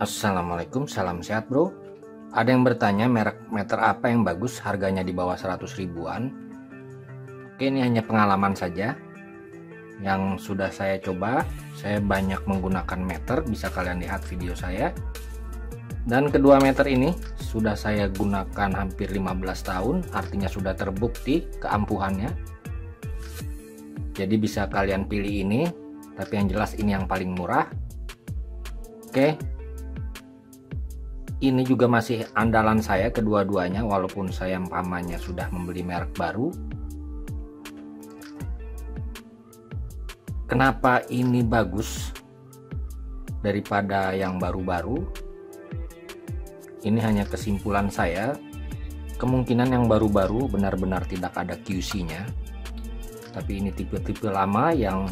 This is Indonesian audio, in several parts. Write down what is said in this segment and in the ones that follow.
Assalamualaikum, salam sehat bro. Ada yang bertanya merek meter apa yang bagus, harganya di bawah 100 ribuan. Oke, ini hanya pengalaman saja yang sudah saya coba. Saya banyak menggunakan meter, bisa kalian lihat video saya. Dan kedua meter ini sudah saya gunakan hampir 15 tahun, artinya sudah terbukti keampuhannya. Jadi bisa kalian pilih ini, tapi yang jelas ini yang paling murah. Oke, ini juga masih andalan saya kedua-duanya, walaupun saya umpamanya sudah membeli merek baru. Kenapa ini bagus daripada yang baru-baru? Ini hanya kesimpulan saya. Kemungkinan yang baru-baru benar-benar tidak ada QC-nya, tapi ini tipe-tipe lama yang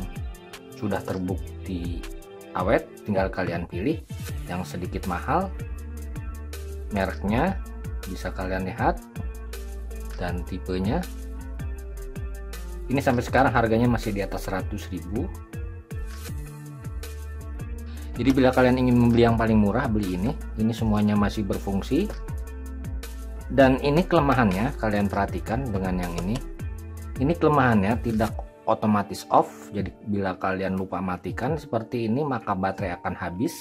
sudah terbukti awet. Tinggal kalian pilih yang sedikit mahal, mereknya bisa kalian lihat, dan tipenya. Ini sampai sekarang harganya masih di atas 100 ribu. Jadi bila kalian ingin membeli yang paling murah, beli ini. Ini semuanya masih berfungsi. Dan ini kelemahannya, kalian perhatikan dengan yang ini. Ini kelemahannya tidak otomatis off, jadi bila kalian lupa matikan seperti ini maka baterai akan habis.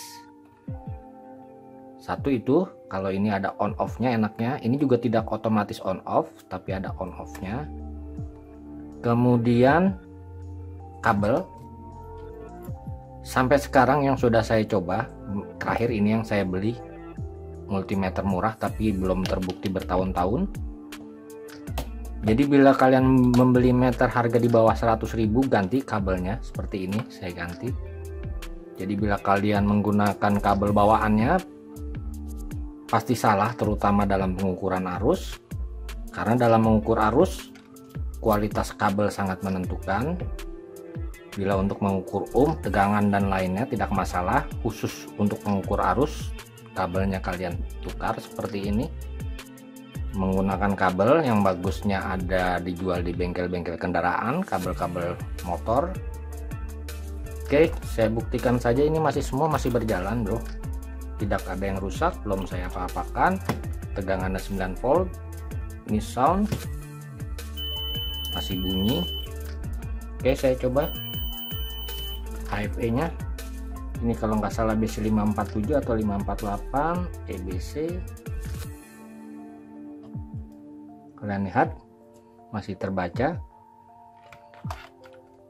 Satu itu, kalau ini ada on off-nya enaknya. Ini juga tidak otomatis on off, tapi ada on off-nya. Kemudian kabel, sampai sekarang yang sudah saya coba, terakhir ini yang saya beli multimeter murah tapi belum terbukti bertahun-tahun. Jadi bila kalian membeli meter harga di bawah 100 ribu, ganti kabelnya seperti ini, saya ganti. Jadi bila kalian menggunakan kabel bawaannya pasti salah, terutama dalam pengukuran arus. Karena dalam mengukur arus kualitas kabel sangat menentukan. Bila untuk mengukur tegangan dan lainnya tidak masalah, khusus untuk mengukur arus kabelnya kalian tukar seperti ini. Menggunakan kabel yang bagusnya ada dijual di bengkel-bengkel kendaraan, kabel-kabel motor. Oke, saya buktikan saja, ini masih semua masih berjalan bro, tidak ada yang rusak, belum saya apa-apakan. Tegangannya 9 volt. Ini sound masih bunyi. Oke, saya coba HFE nya ini kalau nggak salah BC547 atau 548 EBC. Kalian lihat masih terbaca,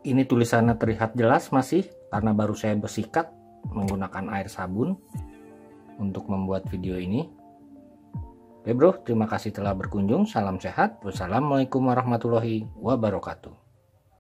ini tulisannya terlihat jelas masih, karena baru saya bersikat menggunakan air sabun untuk membuat video ini. Oke bro, terima kasih telah berkunjung, salam sehat, wassalamualaikum warahmatullahi wabarakatuh.